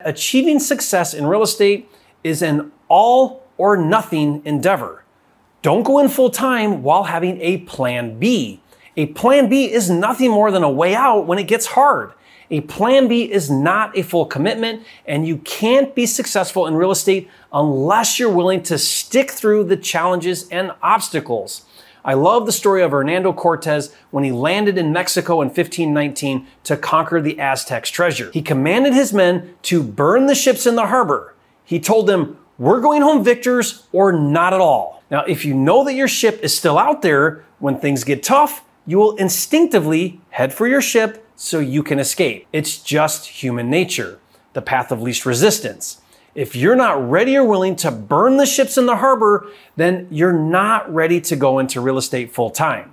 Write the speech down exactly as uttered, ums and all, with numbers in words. Achieving success in real estate is an all or nothing endeavor. Don't go in full time while having a plan B. A plan B is nothing more than a way out when it gets hard. A plan B is not a full commitment, and you can't be successful in real estate unless you're willing to stick through the challenges and obstacles. I love the story of Hernando Cortez when he landed in Mexico in fifteen nineteen to conquer the Aztecs' treasure. He commanded his men to burn the ships in the harbor. He told them, "We're going home victors or not at all." Now, if you know that your ship is still out there, when things get tough, you will instinctively head for your ship so you can escape. It's just human nature, the path of least resistance. If you're not ready or willing to burn the ships in the harbor, then you're not ready to go into real estate full time.